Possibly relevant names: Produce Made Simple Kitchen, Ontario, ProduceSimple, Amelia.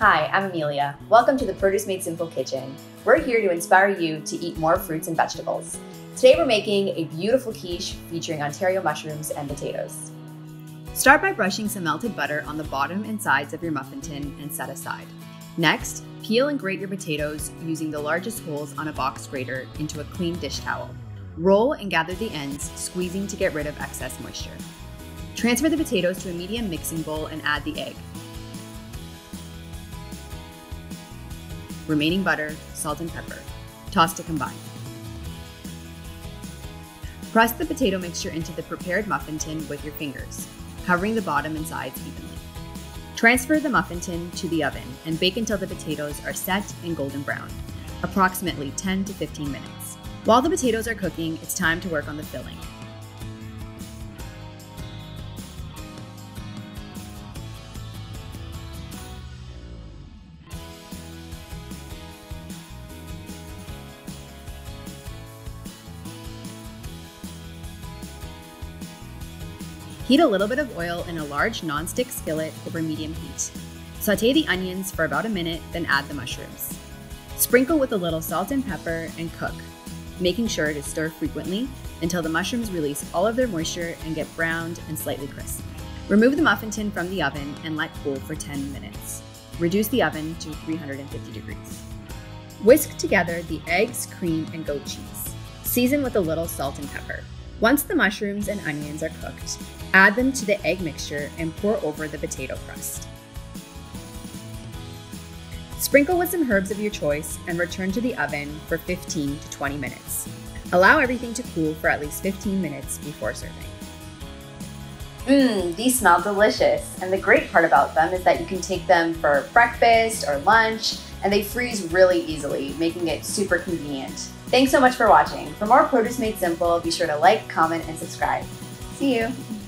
Hi, I'm Amelia. Welcome to the Produce Made Simple Kitchen. We're here to inspire you to eat more fruits and vegetables. Today we're making a beautiful quiche featuring Ontario mushrooms and potatoes. Start by brushing some melted butter on the bottom and sides of your muffin tin and set aside. Next, peel and grate your potatoes using the largest holes on a box grater into a clean dish towel. Roll and gather the ends, squeezing to get rid of excess moisture. Transfer the potatoes to a medium mixing bowl and add the egg, remaining butter, salt, and pepper. Toss to combine. Press the potato mixture into the prepared muffin tin with your fingers, covering the bottom and sides evenly. Transfer the muffin tin to the oven and bake until the potatoes are set and golden brown, approximately 10 to 15 minutes. While the potatoes are cooking, it's time to work on the filling. Heat a little bit of oil in a large non-stick skillet over medium heat. Sauté the onions for about a minute, then add the mushrooms. Sprinkle with a little salt and pepper and cook, making sure to stir frequently until the mushrooms release all of their moisture and get browned and slightly crisp. Remove the muffin tin from the oven and let cool for 10 minutes. Reduce the oven to 350 degrees. Whisk together the eggs, cream, and goat cheese. Season with a little salt and pepper. Once the mushrooms and onions are cooked, add them to the egg mixture and pour over the potato crust. Sprinkle with some herbs of your choice and return to the oven for 15 to 20 minutes. Allow everything to cool for at least 15 minutes before serving. These smell delicious, and the great part about them is that you can take them for breakfast or lunch, and they freeze really easily, making it super convenient. Thanks so much for watching. For more Produce Made Simple, be sure to like, comment, and subscribe. See you.